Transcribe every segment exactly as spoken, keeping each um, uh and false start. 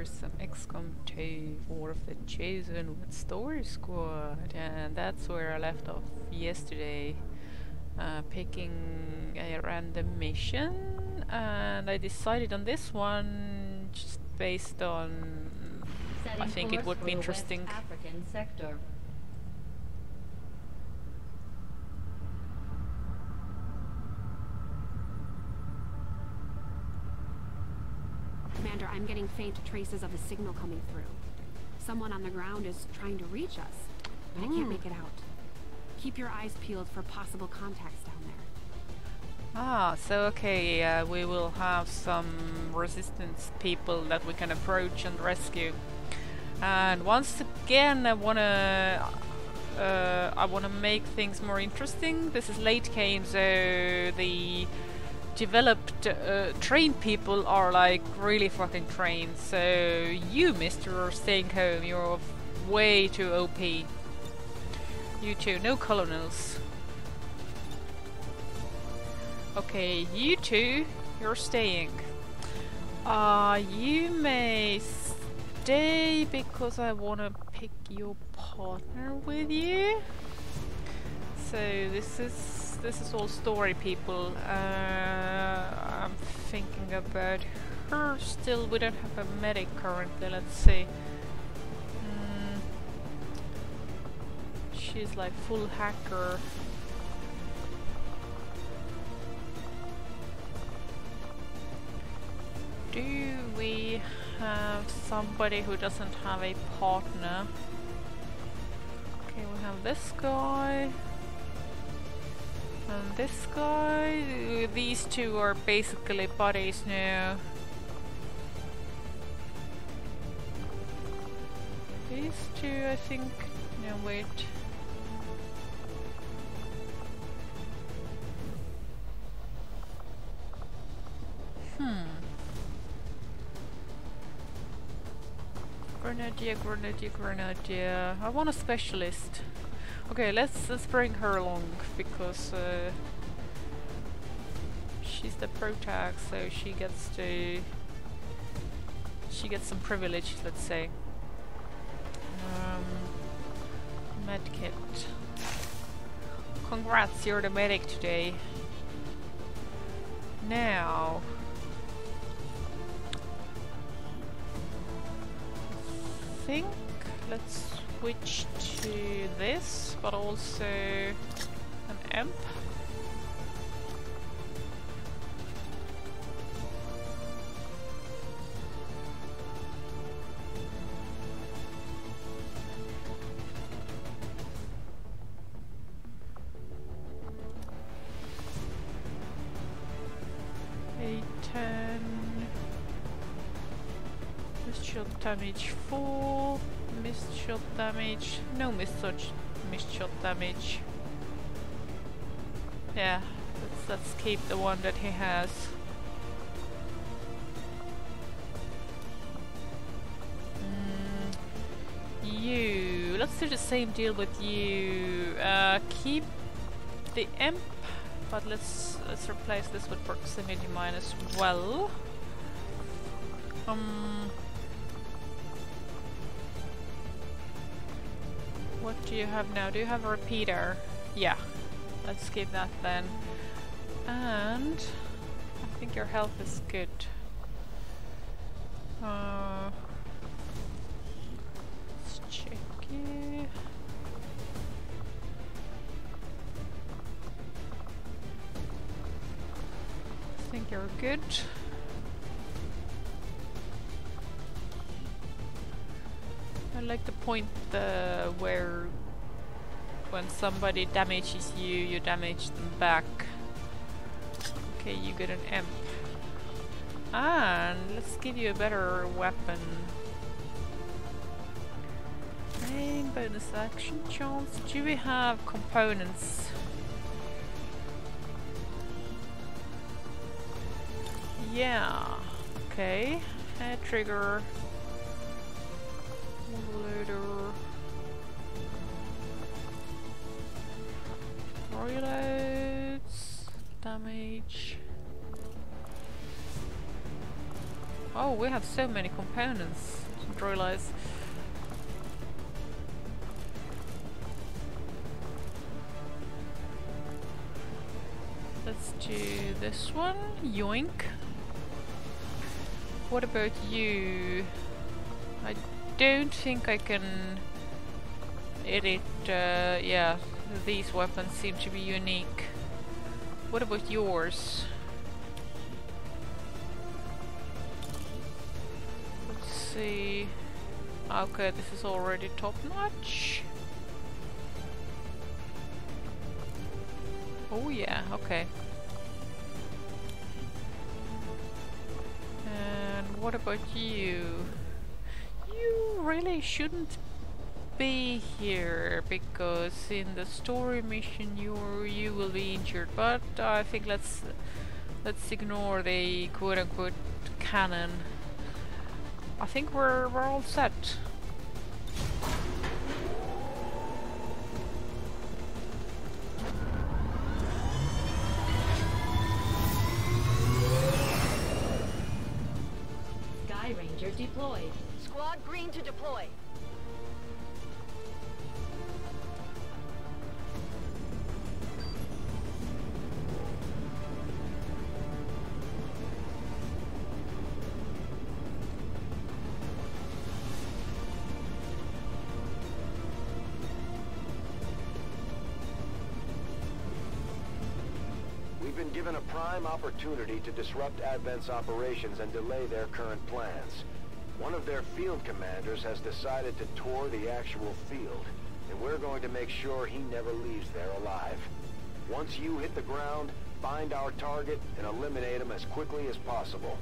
There's some X COM two, War of the Chosen with Story Squad, and that's where I left off yesterday, uh, picking a random mission, and I decided on this one just based on setting I think it would be interesting. West African sector. Commander, I'm getting faint traces of a signal coming through. Someone on the ground is trying to reach us, but mm. I can't make it out. Keep your eyes peeled for possible contacts down there. Ah, so okay, uh, we will have some resistance people that we can approach and rescue. And once again, I wanna, uh, I wanna make things more interesting. This is late game, so the developed uh, trained people are like really fucking trained, so you, mister, are staying home. You're way too O P. You two, no colonels. Okay, you two, you're staying. Uh, you may stay because I want to pick your partner with you. So this is This is all story people. Uh, I'm thinking about her still. We don't have a medic currently. Let's see. Mm. She's like full hacker. Do we have somebody who doesn't have a partner? Okay, we have this guy. And this guy, these two are basically buddies now. These two, I think. No, wait. Hmm. Grenadier, Grenadier, Grenadier. I want a specialist. Okay, let's let's bring her along because uh, she's the protag, so she gets to she gets some privilege, let's say. Um, medkit. Congrats, you're the medic today. Now, I think let's switch to this, but also an amp. A ten. Missed shot damage four. Missed shot damage. No missed shot, missed shot damage. Yeah, let's, let's keep the one that he has. Mm, you. Let's do the same deal with you. Uh, keep the imp, but let's let's replace this with proximity mine as well. Um. What do you have now? Do you have a repeater? Yeah. Let's keep that then. And I think your health is good. Uh, let's check it. I think you're good. I like to point the uh, where when somebody damages you, you damage them back. Okay, you get an amp. And let's give you a better weapon. Main bonus action chance. Do we have components? Yeah. Okay. Hair trigger. Loader. Reloads. Damage. Oh, we have so many components, I didn't realize. Let's do this one. Yoink. What about you? I don't think I can edit. Uh, yeah, these weapons seem to be unique. What about yours? Let's see. Okay, this is already top notch. Oh yeah, okay. And what about you? You really shouldn't be here, because in the story mission you're, you will be injured, but I think let's let's ignore the quote-unquote cannon. I think we're, we're all set. Deployed. Squad green to deploy. We've been given a prime opportunity to disrupt ADVENT's operations and delay their current plans. One of their field commanders has decided to tour the actual field, and we're going to make sure he never leaves there alive. Once you hit the ground, find our target and eliminate him as quickly as possible.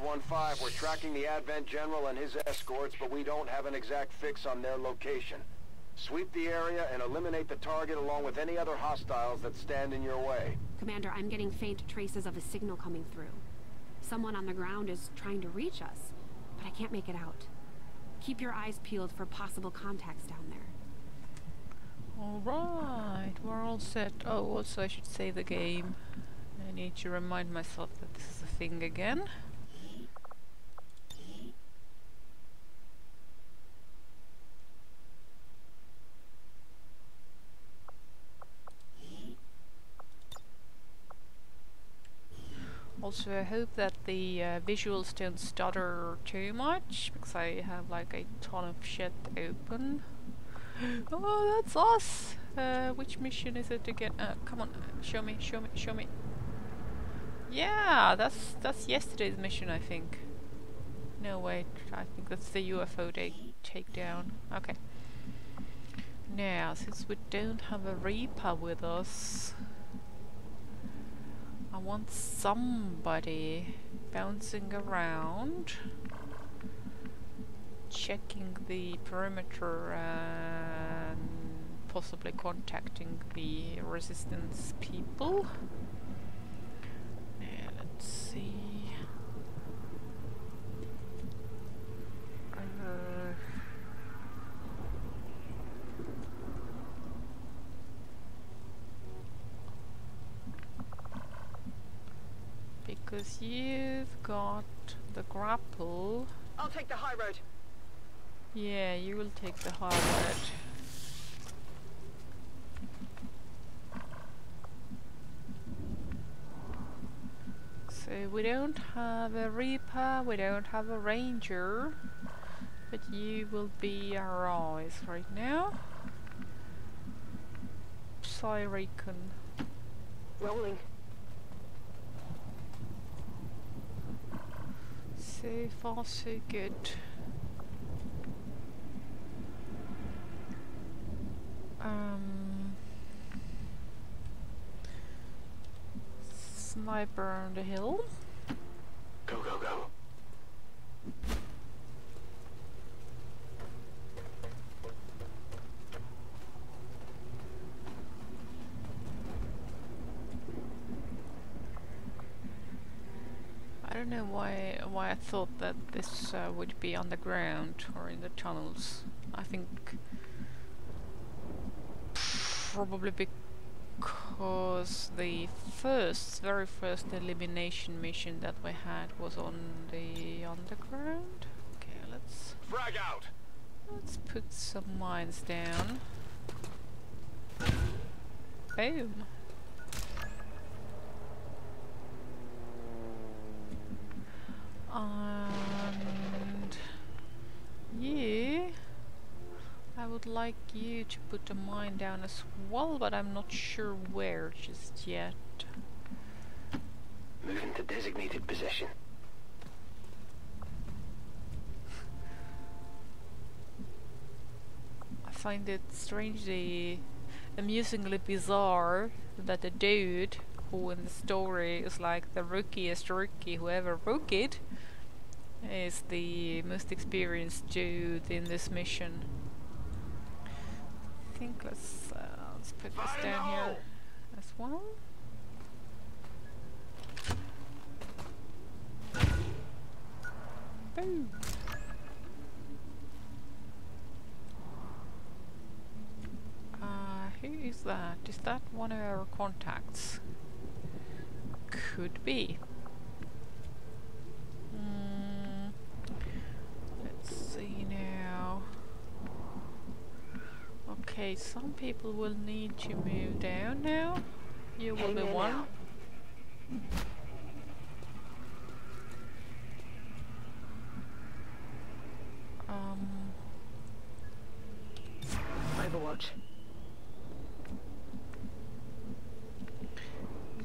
one five, we're tracking the ADVENT General and his escorts, but we don't have an exact fix on their location. Sweep the area and eliminate the target along with any other hostiles that stand in your way. Commander, I'm getting faint traces of a signal coming through. Someone on the ground is trying to reach us, but I can't make it out. Keep your eyes peeled for possible contacts down there. Alright, we're all set. Oh, also I should save the game. I need to remind myself that this is a thing again. Also, I hope that the uh, visuals don't stutter too much, because I have like a ton of shit open. Oh, that's us! Uh, which mission is it again? Uh, come on, show me, show me, show me. Yeah, that's that's yesterday's mission, I think. No, wait, I think that's the U F O day takedown. Okay. Now, since we don't have a Reaper with us, I want somebody bouncing around, checking the perimeter and possibly contacting the resistance people. Now, let's see. Uh, Because you've got the grapple. I'll take the high road. Yeah, you will take the high road. So we don't have a Reaper, we don't have a Ranger, but you will be our eyes right now. Psy-Recon. Rolling. So far, so good. Um, I burned a hill. Go, go, go. I don't know why why I thought that this uh, would be underground or in the tunnels. I think probably because the first, very first elimination mission that we had was on the underground. Okay, let's frag out. Let's put some mines down. Boom. And you, I would like you to put a mine down as well, but I'm not sure where just yet. Moving to designated position. I find it strangely, amusingly bizarre that a dude who in the story is like the rookiest rookie who ever rookied is the most experienced dude in this mission. I think let's, uh, let's put this I down know. Here as well. Boom! Uh, who is that? Is that one of our contacts? Could be. Mm, let's see now. Okay, some people will need to move down now. You will be one. Um. Overwatch.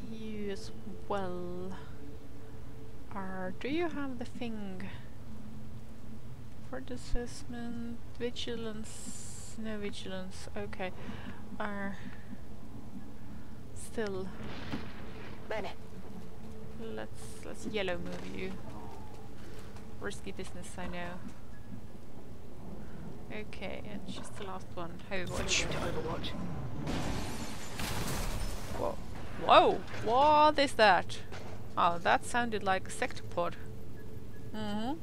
You as well. Uh, do you have the thing for the assessment? Vigilance? No vigilance. Okay. Uh, still. Bene. Let's let's yellow move you. Risky business, I know. Okay, and she's the last one. Overwatch. Overwatch. Whoa. Whoa! What is that? Oh, that sounded like a Sectopod. Mm-hmm.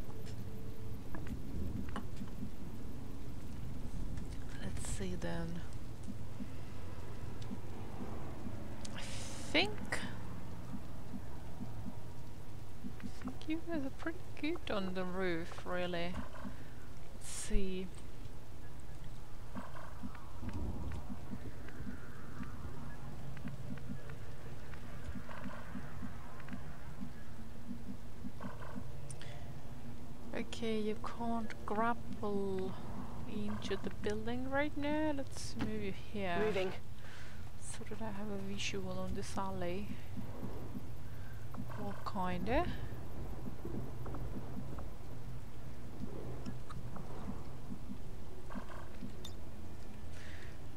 Let's see then. I think... I think you guys are pretty good on the roof, really. Let's see. Okay, you can't grapple into the building right now. Let's move you here. Moving. So that I have a visual on this alley. Well, kinda.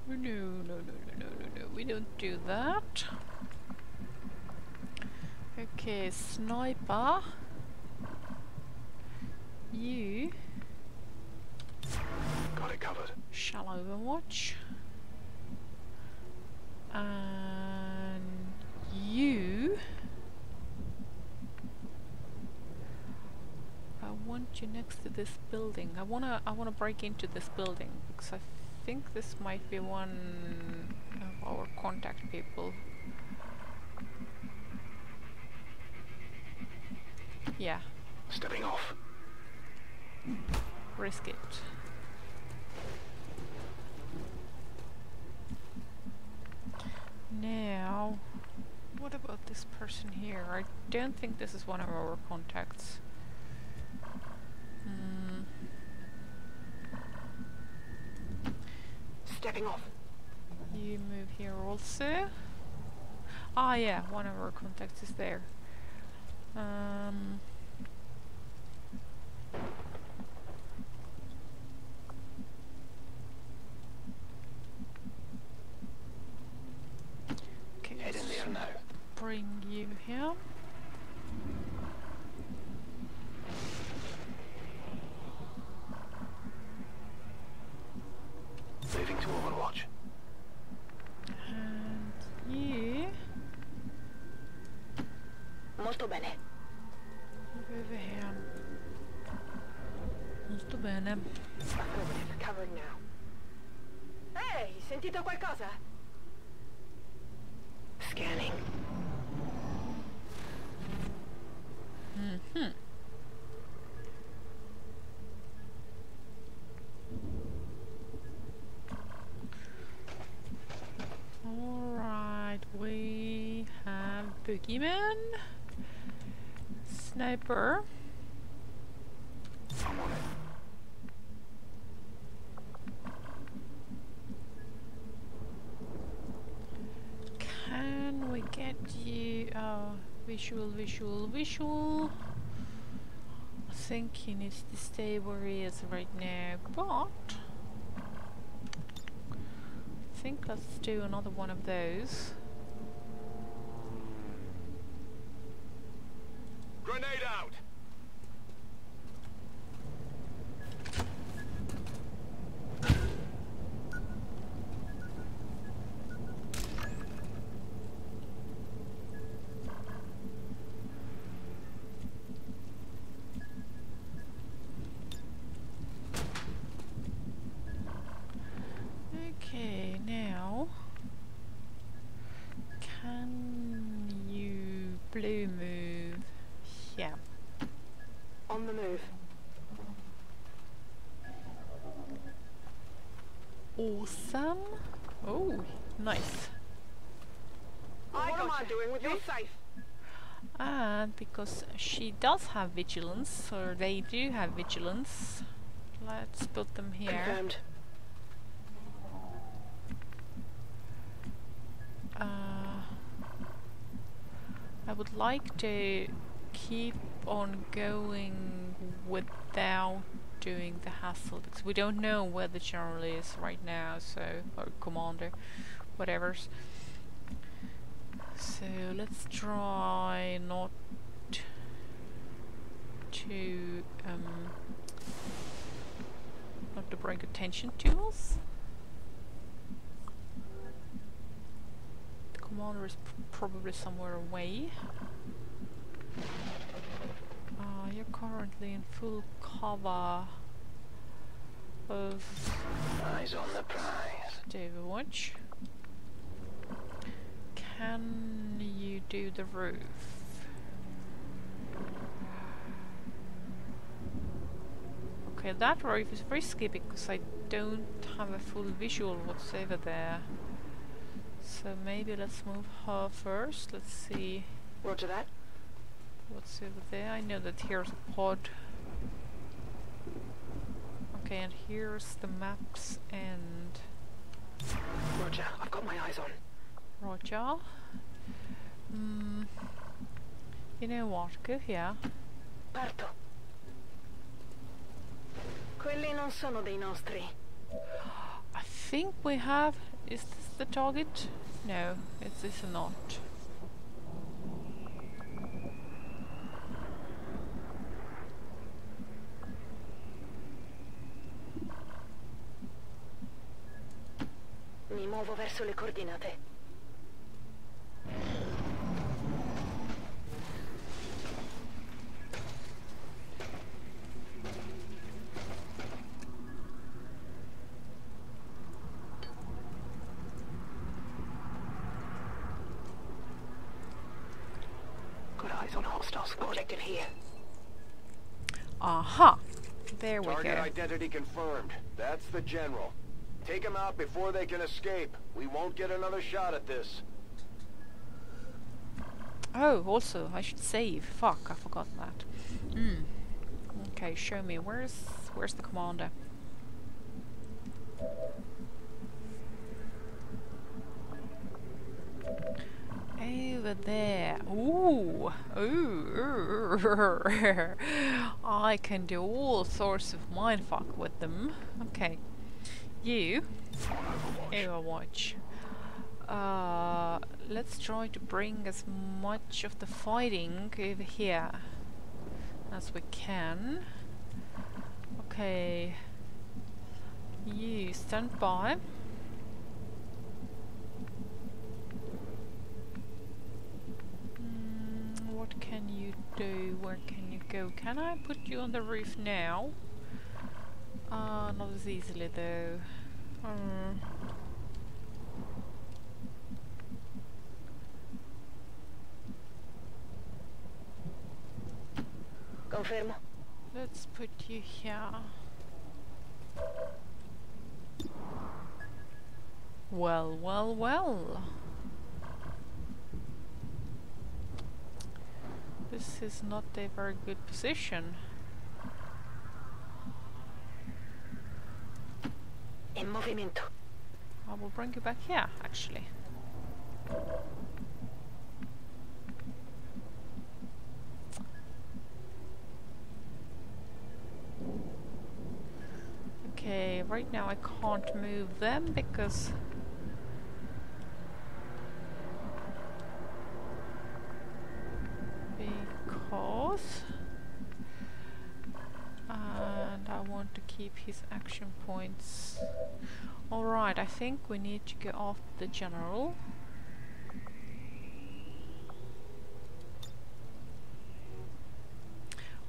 No, no, no, no, no, no, no. We don't do that. Okay, sniper. You got it covered. Shall overwatch. And you, I want you next to this building. I wanna, I wanna break into this building because I think this might be one of our contact people. Yeah. Stepping off. Risk it. Now, what about this person here? I don't think this is one of our contacts. Mm. Stepping off. You move here also. Ah, yeah, one of our contacts is there. Um. bring you here. Moving to overwatch. And you... Molto bene. Look over here. Molto bene. Covering now. Hey, sentito qualcosa? Scanning. Mm-hmm. All right, we have Boogeyman, Sniper. Visual, visual, visual. I think he needs to stay where he is right now, but I think let's do another one of those. Grenade out! Awesome. Oh, nice. I what am I doing with you? Safe. And because she does have vigilance, or they do have vigilance, let's put them here. Confirmed. Uh, I would like to keep on going without doing the hassle, because we don't know where the general is right now, so, or commander, whatever's. So let's try not to um, not to bring attention to us. The commander is pr probably somewhere away. Uh, you're currently in full cover of eyes on the prize. David Watch. Can you do the roof? Okay, that roof is risky because I don't have a full visual whatsoever there. So maybe let's move her first. Let's see. Roger that. What's over there? I know that here's a pod. Okay, and here's the maps and... Roger, I've got my eyes on. Roger. Mm. You know what? Go here. Parto. Quelli non sono dei nostri. I think we have... Is this the target? No, it's this not. Mi muovo verso le coordinate. Good eyes on hostile squad. Objective here. Aha! Uh-huh. There we go. Target identity confirmed. That's the general. Take them out before they can escape. We won't get another shot at this. Oh, also, I should save. Fuck, I forgot that. Mm. Okay, show me. Where's where's the commander? Over there. Ooh. Ooh. I can do all sorts of mindfuck with them. Okay. You, Overwatch. Overwatch. Uh, let's try to bring as much of the fighting over here as we can. Okay, you stand by. Mm, what can you do? Where can you go? Can I put you on the roof now? Uh, not as easily though. Mm. Confirm. Let's put you here. Well, well, well. This is not a very good position. In movimento. I will bring you back here, actually. Okay, right now I can't move them because because and I want to keep his action points. All right, I think we need to go after the general.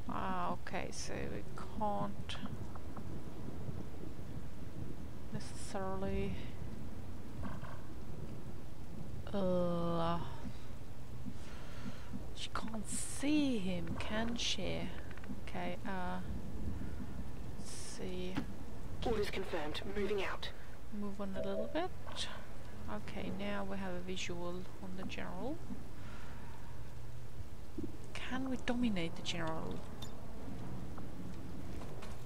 Ah, okay, so we can't necessarily uh, she can't see him, can she? Okay, uh let's see. Orders confirmed, moving out. Move on a little bit. Okay, now we have a visual on the general. Can we dominate the general?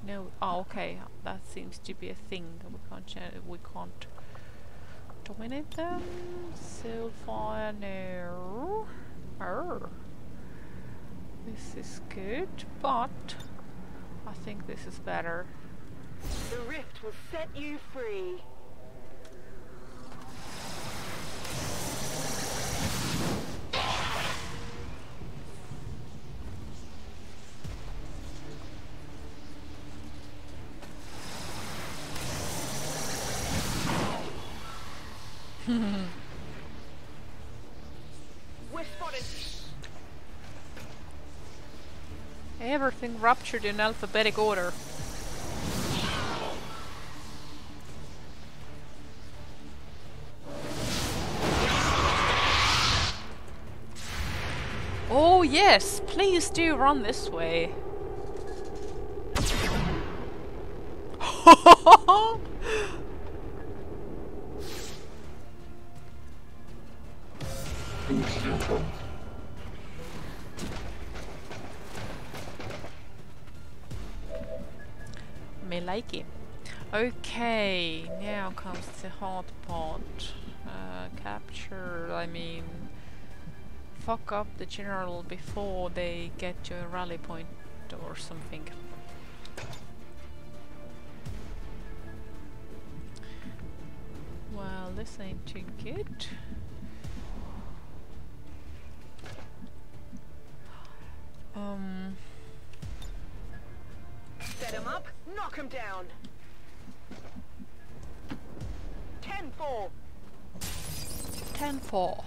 No. Oh, okay. That seems to be a thing that we can't. We can't dominate them. Silver, no. Arr. This is good, but I think this is better. The rift will set you free. Everything ruptured in alphabetic order. Oh yes, please do run this way. Okay, now comes the hard part. Uh, capture, I mean, fuck up the general before they get to a rally point or something. Well, this ain't too good. Um. Set him up, knock him down. ten four. ten four.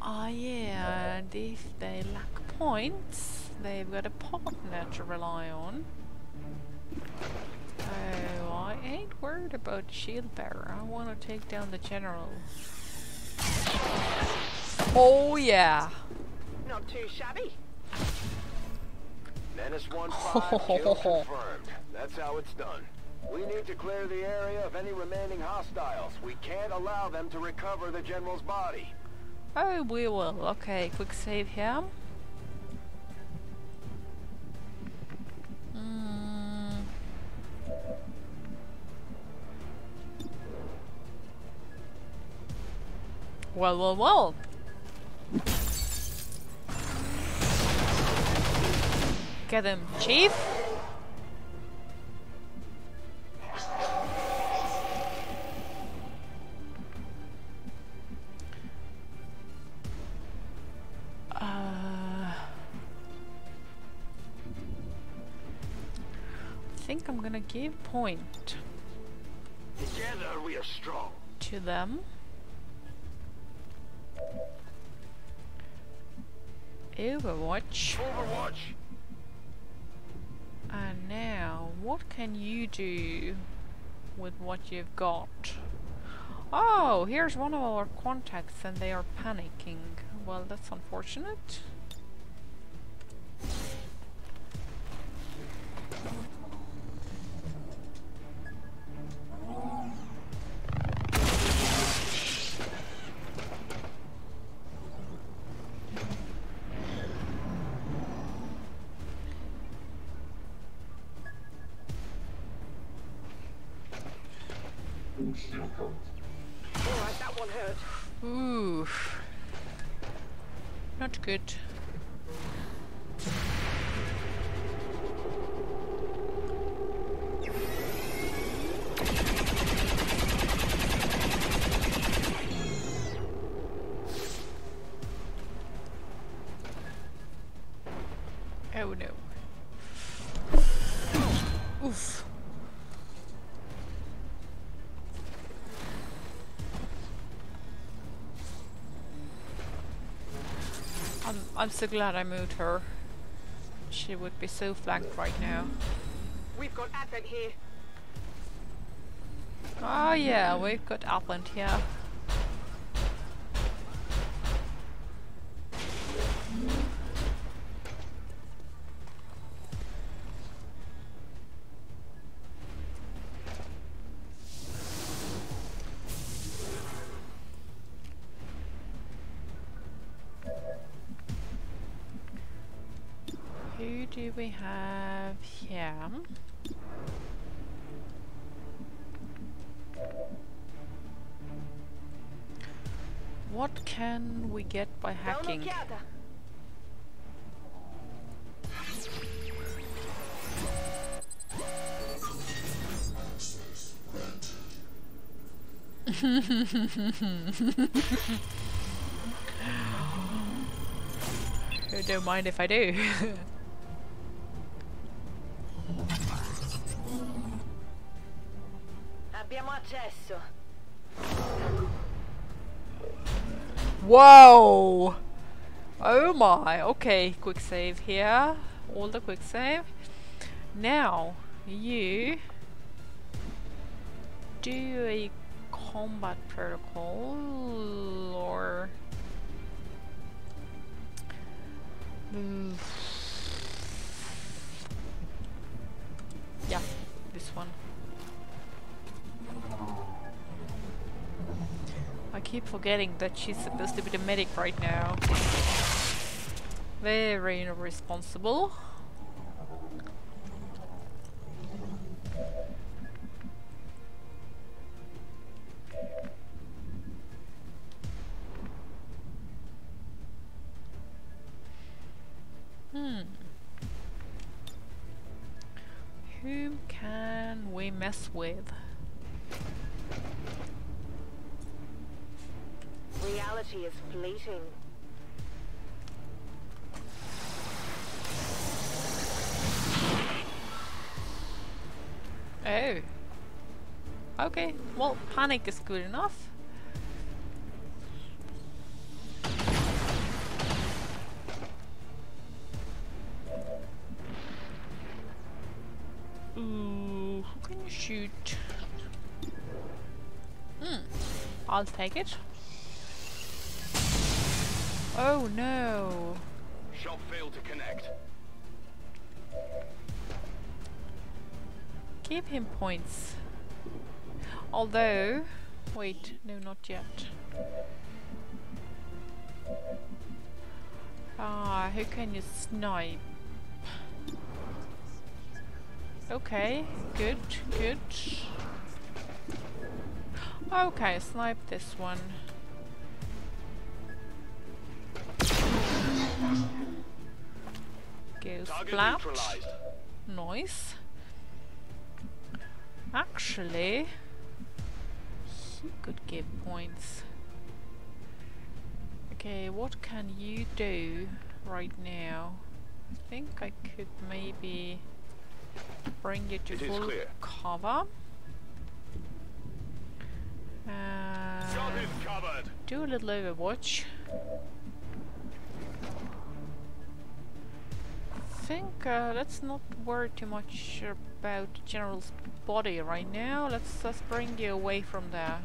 Ah, yeah, and if they lack points, they've got a partner to rely on. Oh, I ain't worried about the shield bearer. I want to take down the general. Oh, yeah. Not too shabby. Menace one five kill confirmed. That's how it's done. We need to clear the area of any remaining hostiles. We can't allow them to recover the general's body. Oh, we will. Okay, quick save here. Mm. Well, well, well. Get him, Chief. think I'm gonna give point together we are strong to them. Overwatch. Overwatch. And now, what can you do with what you've got? Oh, here's one of our contacts and they are panicking. Well, that's unfortunate. Good. Oh no. Oof. I'm so glad I moved her. She would be so flanked right now. We've got Advent here. Oh yeah, we've got Advent here. Do we have here? What can we get by hacking? I don't mind if I do. Whoa! Oh my! Okay, quick save here. All the quick save. Now you do a combat protocol or mm. yeah, this one. I keep forgetting that she's supposed to be the medic right now. Very irresponsible. Hmm. Whom can we mess with? Reality is fleeting. Oh. Okay, well, panic is good enough. Ooh, who can you shoot? Hmm, I'll take it. Oh no! Shot failed to connect. Give him points. Although, wait, no, not yet. Ah, who can you snipe? Okay, good, good. Okay, snipe this one. Goes flat. Nice. Actually, he could give points. Okay, what can you do right now? I think I could maybe bring you to full cover. Uh, do a little overwatch. I think uh, let's not worry too much about the general's body right now. Let's just bring you away from there.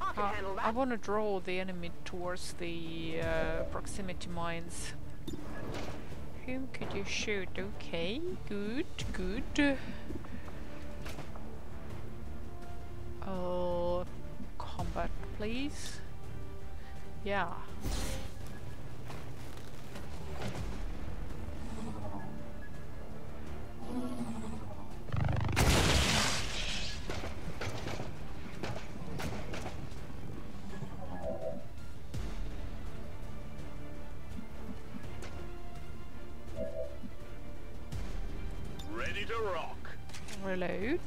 Uh, I want to draw the enemy towards the uh, proximity mines. Whom could you shoot? Okay, good, good. Oh, combat, please. Yeah. Reload.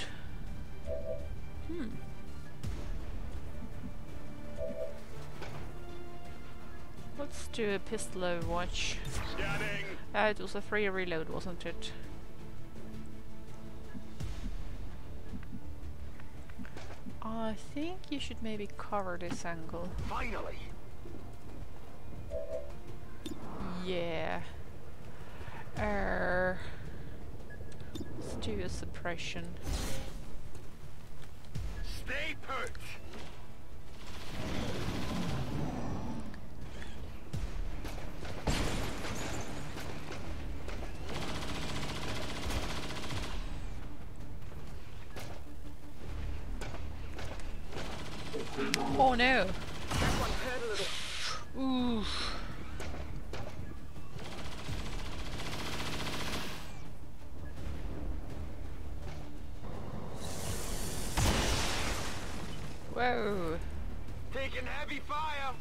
Hmm. Let's do a pistol overwatch. Uh, it was a free reload, wasn't it? I think you should maybe cover this angle. Finally. Yeah. Er. Uh, Let's do a suppression. Stay put. Oh no. Oof. Whoa. Taking heavy fire.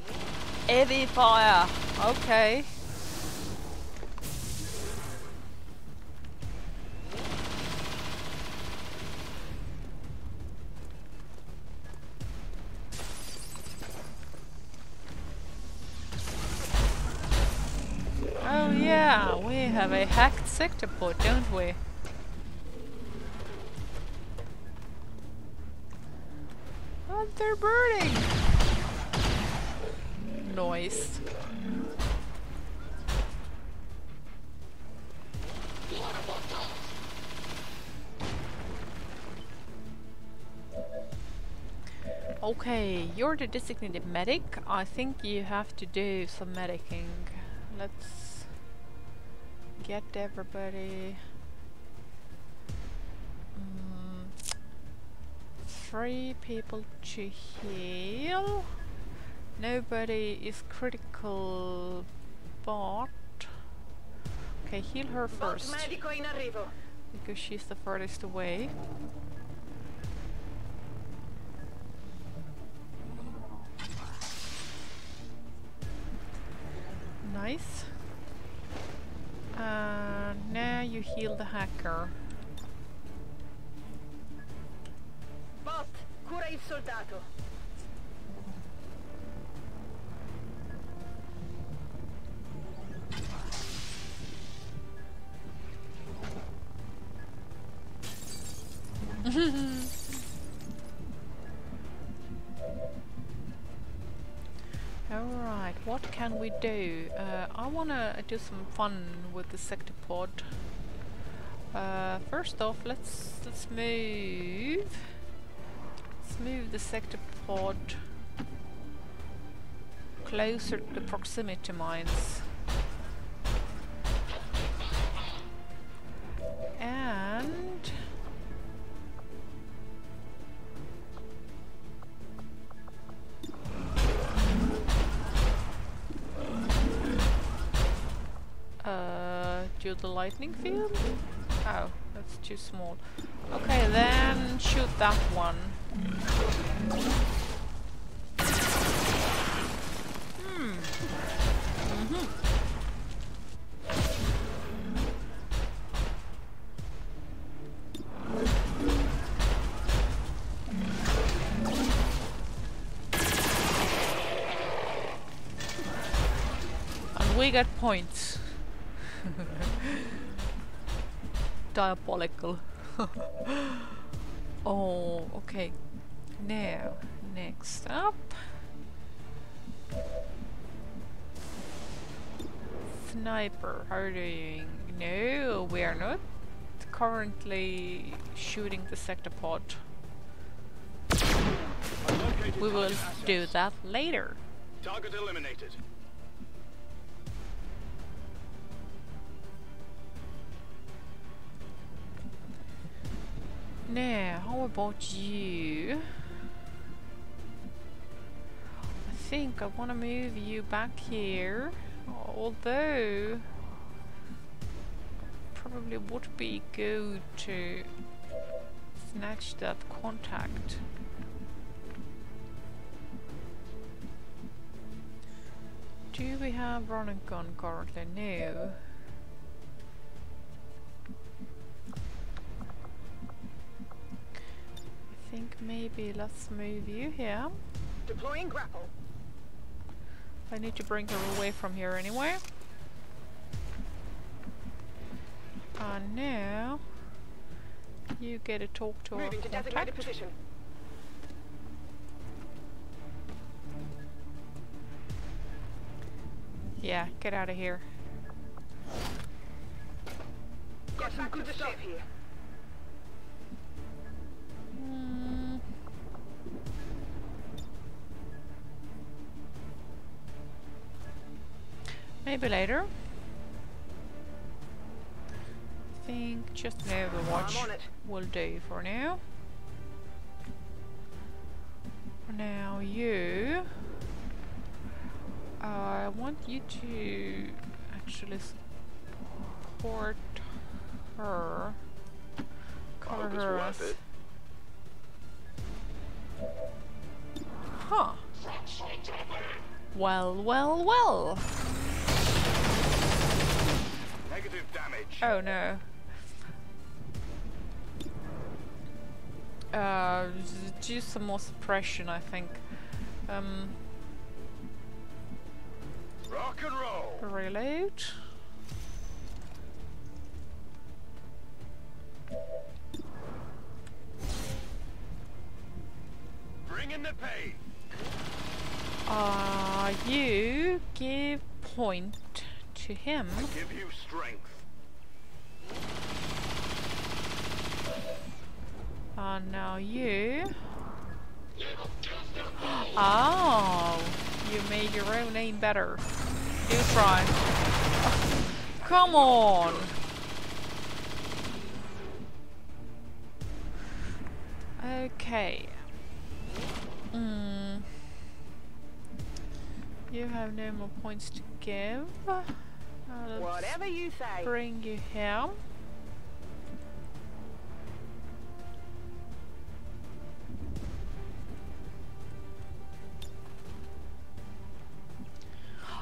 Heavy fire. Okay. Oh yeah, we have a hacked Sectopod, don't we? They're burning! Noise. Okay, you're the designated medic. I think you have to do some medicing. Let's get everybody... Three people to heal. Nobody is critical, but okay, heal her first because she's the furthest away. Nice. Uh, now you heal the hacker. Cura il soldato. All right, what can we do? Uh, I wanna do some fun with the Sectopod. Uh, first off, let's let's move. Move the Sectopod closer to the proximity mines. And uh, do the lightning field? Oh, that's too small. Okay, then shoot that one. Hmm. Mm-hmm. And we got points. Diabolical. Oh, okay. Now, next up. Sniper, how are you doing? No, we are not currently shooting the sectopod. We will do that later. Target eliminated. Now, how about you? I think I want to move you back here. Although, probably would be good to snatch that contact. Do we have run and gun currently? No. I think maybe let's move you here. Deploying grapple. I need to bring her away from here anyway. And now you get a talk to our contact. Yeah, get out of here. Got some good stuff here. Mm. Maybe later. I think just an overwatch will do for now. Now you. Uh, I want you to actually support her, cover her as... Huh. Well, well, well. Negative damage. Oh no. Uh, do some more suppression, I think. Um. Rock and roll. Reload. Bring in the pay. Ah, uh, you give point to him. I give you strength. And now you. Oh. You made your own aim better. You try. Oh, come on! Okay. Mm. You have no more points to give. Uh, let's Whatever you say. Bring you here.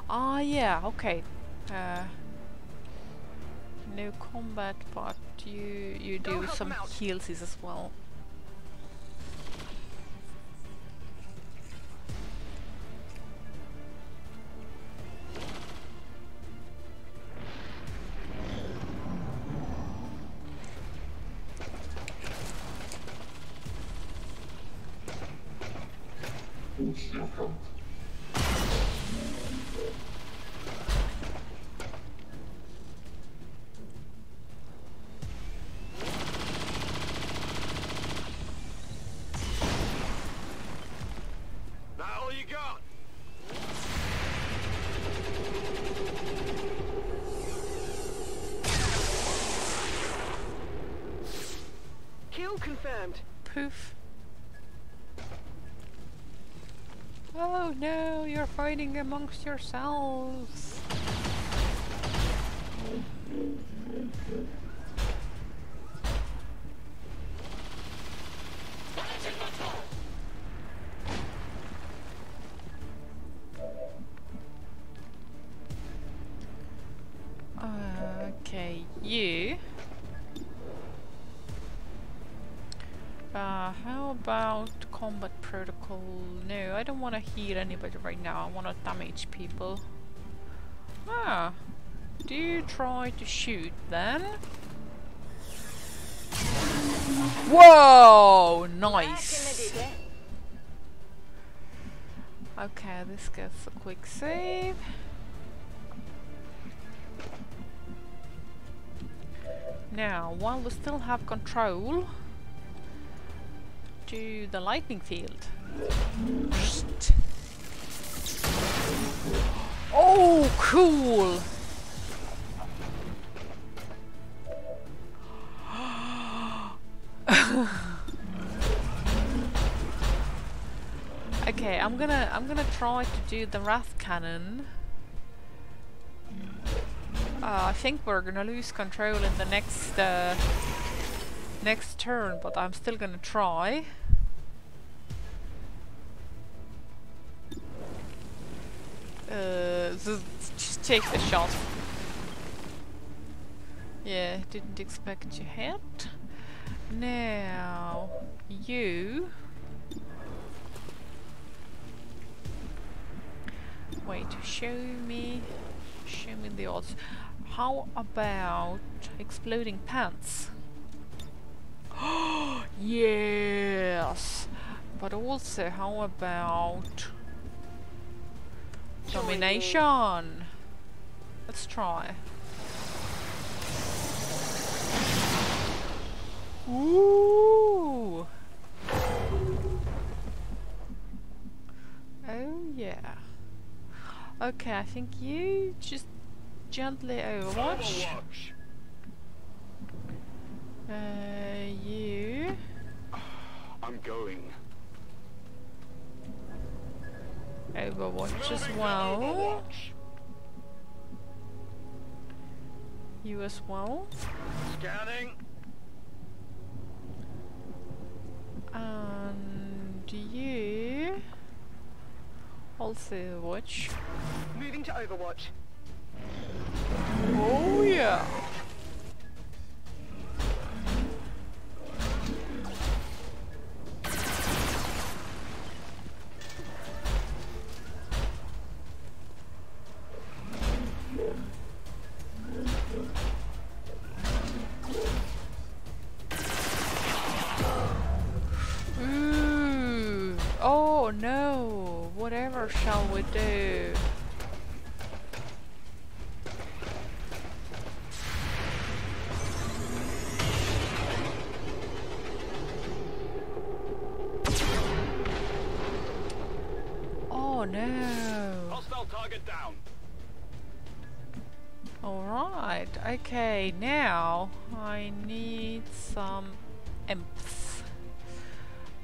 Ah, yeah, okay. Uh, no combat, but you you do some heals as well. Poof. Oh no, you're fighting amongst yourselves. Okay, you. Uh, how about combat protocol? No, I don't want to heal anybody right now. I want to damage people. Ah, do you try to shoot then? Whoa! Nice! Okay, this gets a quick save. Now, while we still have control, to the lightning field. Oh, cool! Okay, I'm gonna I'm gonna try to do the wrath cannon. Uh, I think we're gonna lose control in the next uh, next turn, but I'm still gonna try. Uh, just take the shot. Yeah, didn't expect you hit. Now you. Wait, show me, show me the odds. How about exploding pants? Yes! But also, how about domination? Let's try. Ooh! Oh yeah. Okay, I think you just gently overwatch. Uh, you. I'm going. Overwatch as well. You as well. Scanning. And you. Also watch. Moving to overwatch. Oh yeah. Ooh. Oh no. Whatever shall we do? Oh no! Hostile target down. All right. Okay. Now I need some imps.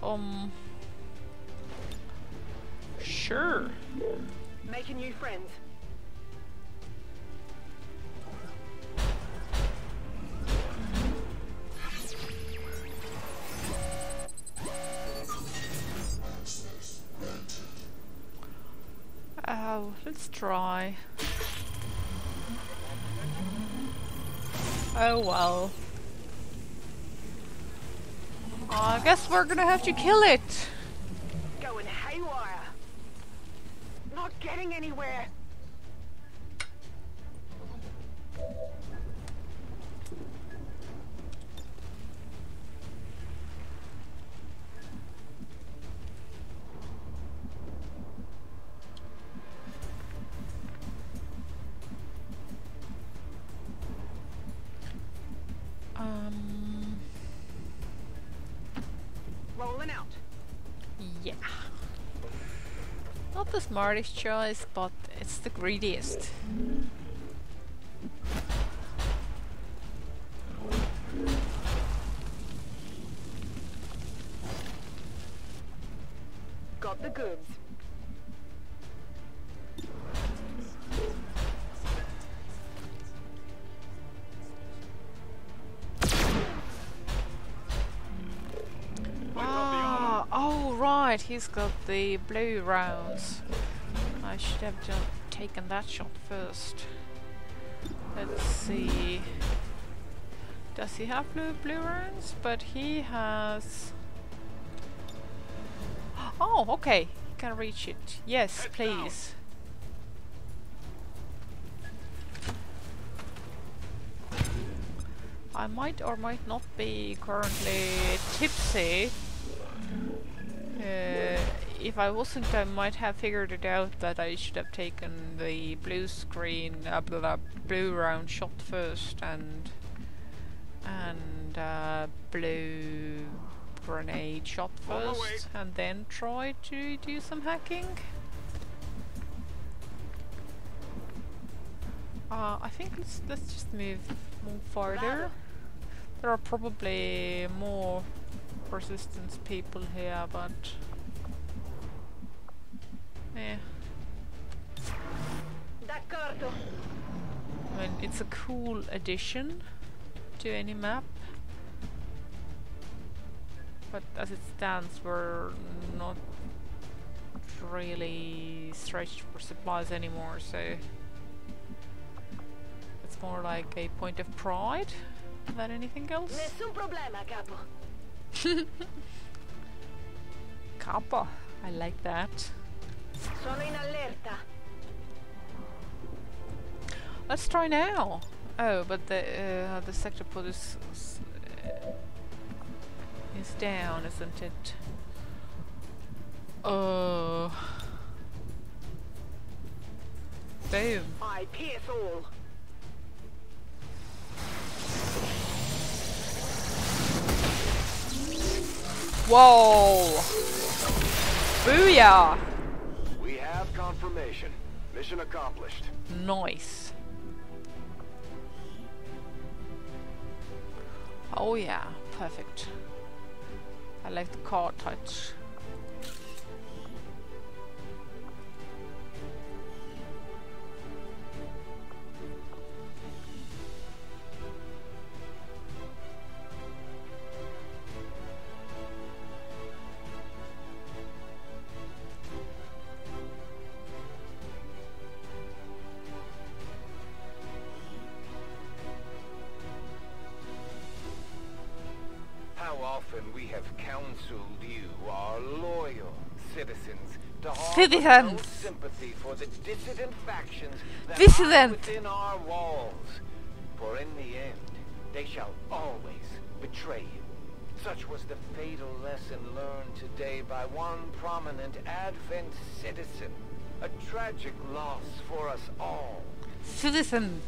Um. Sure. Making new friends. Oh, let's try. Oh well. I guess we're gonna have to kill it. Going haywire. Not getting anywhere. Um rolling out. Yeah. Not the smartest choice, but it's the greediest. Got the goods. He's got the blue rounds. I should have taken that shot first. Let's see. Does he have blue blue rounds? But he has. Oh, okay. He can reach it. Yes, please. I might or might not be currently tipsy. Uh, if I wasn't, I might have figured it out that I should have taken the blue screen, uh, blah, blah, blue round shot first, and and uh, blue grenade shot first, and then try to do some hacking. Uh, I think let's let's just move move farther. There are probably more resistance people here, but yeah. I mean, it's a cool addition to any map, but as it stands, we're not really stretched for supplies anymore, so it's more like a point of pride than anything else. Nessun problema, capo. Capo, I like that. Sono in allerta. Let's try now. Oh, but the uh, the sectopod is is down, isn't it? Oh, damn! I pierce all. Whoa! Booyah! We have confirmation. Mission accomplished. Nice. Oh yeah, perfect. I like the car touch. Citizens. Sympathy for the dissident factions that are within our walls. For in the end, they shall always betray you. Such was the fatal lesson learned today by one prominent Advent citizen. A tragic loss for us all. Citizen.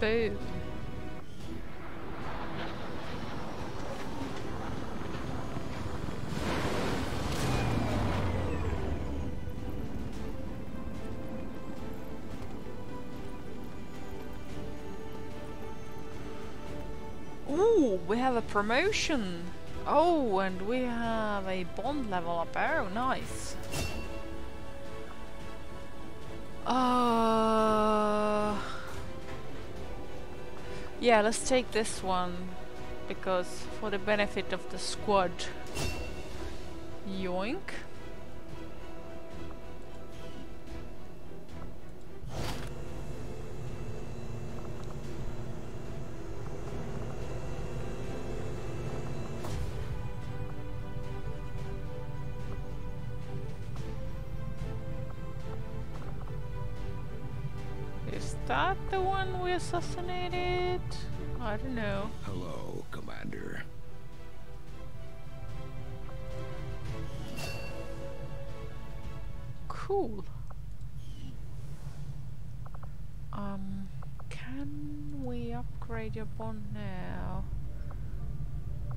Boom. Ooh, we have a promotion. Oh, and we have a bond level up. Oh, nice. Uh... Yeah, let's take this one, because for the benefit of the squad. Yoink. That the one we assassinated? I don't know. Hello, Commander. Cool. Um, can we upgrade your bond now?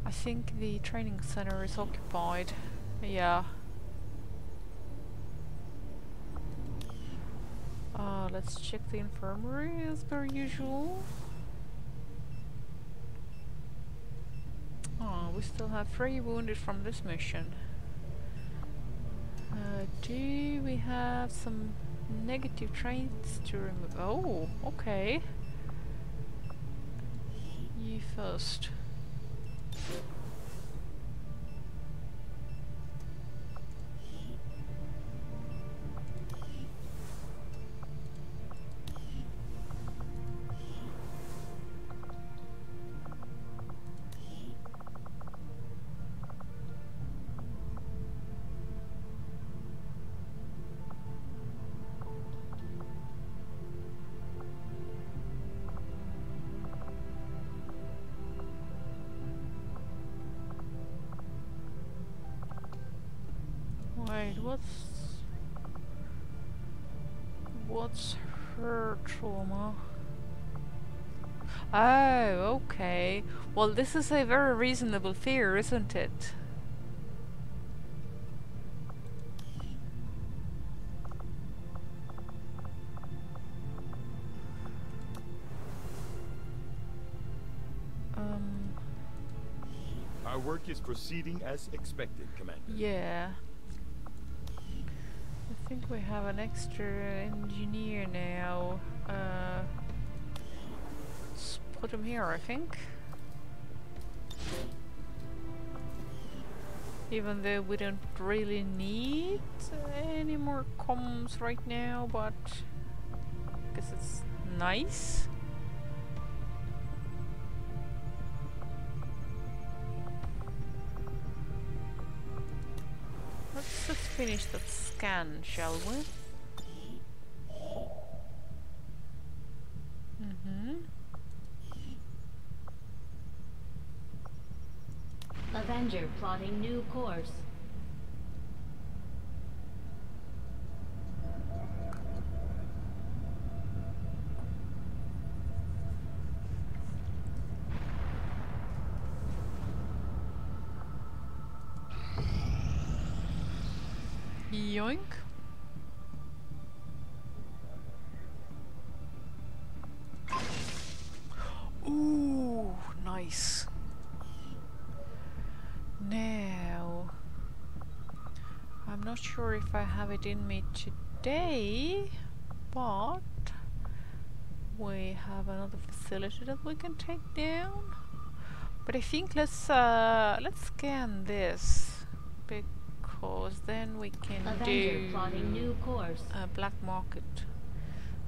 I think the training center is occupied. Yeah. Uh, let's check the infirmary as per usual. Oh, we still have three wounded from this mission. Uh, do we have some negative traits to remove? Oh, okay. You first. Wait, what's... What's her trauma? Oh, okay. Well, this is a very reasonable fear, isn't it? Um. Our work is proceeding as expected, Commander. Yeah. I think we have an extra engineer now. Uh. Put him here, I think. Even though we don't really need any more comms right now, but I guess it's nice. Let's just finish that scan, shall we? Mm-hmm. Avenger plotting new course. Yoink. Ooh, nice. Now, I'm not sure if I have it in me today, but we have another facility that we can take down. But I think let's uh, let's scan this, because then we can Avenger do plotting new course. A black market,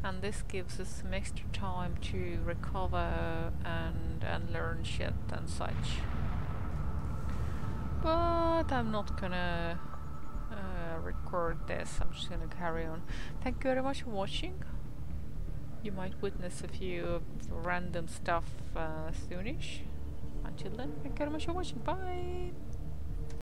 and this gives us some extra time to recover and and learn shit and such. But I'm not gonna uh, record this, I'm just gonna carry on. Thank you very much for watching. You might witness a few random stuff uh, soonish. Until then, thank you very much for watching, bye!